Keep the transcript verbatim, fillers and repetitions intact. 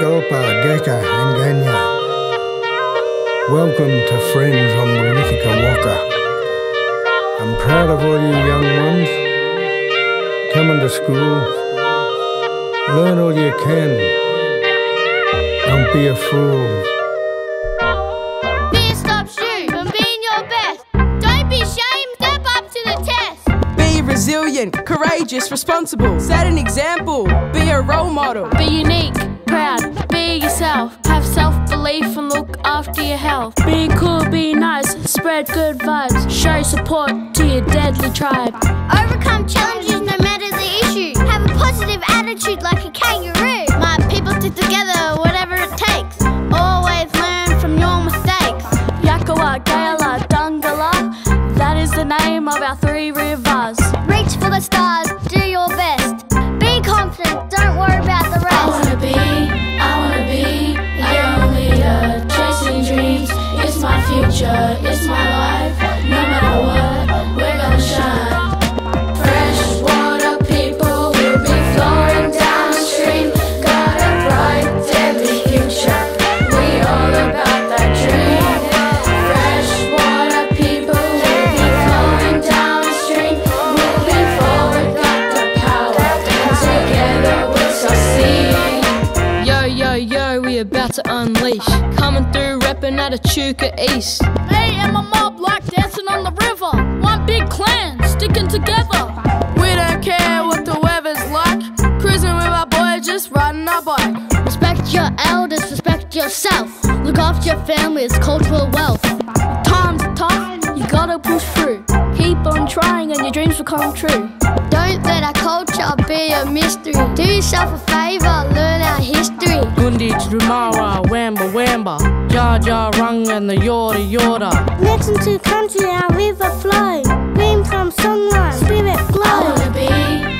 Gopa, Geka, and Ganya. Welcome to Friends on Wollithica Woka. I'm proud of all you young ones. Coming to school. Learn all you can. Don't be a fool. Resilient, courageous, responsible. Set an example. Be a role model. Be unique, proud. Be yourself. Have self-belief and look after your health. Be cool, be nice. Spread good vibes. Show support to your deadly tribe. Overcome challenges no matter the issue. Have a positive attitude like a kangaroo. My people stick together, whatever it takes. Always learn from your mistakes. Yakoa, Kaella, Dunghalla. That is the name of our three rivers. Reach for the stars, do your best. Be confident, don't worry about the rest. I wanna be, I wanna be a young leader. Chasing dreams, it's my future, it's my life. No matter what, we're gonna shine. Unleash. Coming through, repping at Echuca East. They and my mob like dancing on the river. One big clan, sticking together. We don't care what the weather's like. Cruising with our boy, just riding our bike. Respect your elders, respect yourself. Look after your family, it's cultural wealth. Time's tough, you gotta push through. Keep on trying and your dreams will come true. Don't let our culture be a mystery. Do yourself a favour, learn our history. Gundit, Dumara, Wamba, Wamba, Jar Jar Rung and the Yorta Yorta. Next into country, our river flow. Dream come sunlight, spirit glow. I wanna be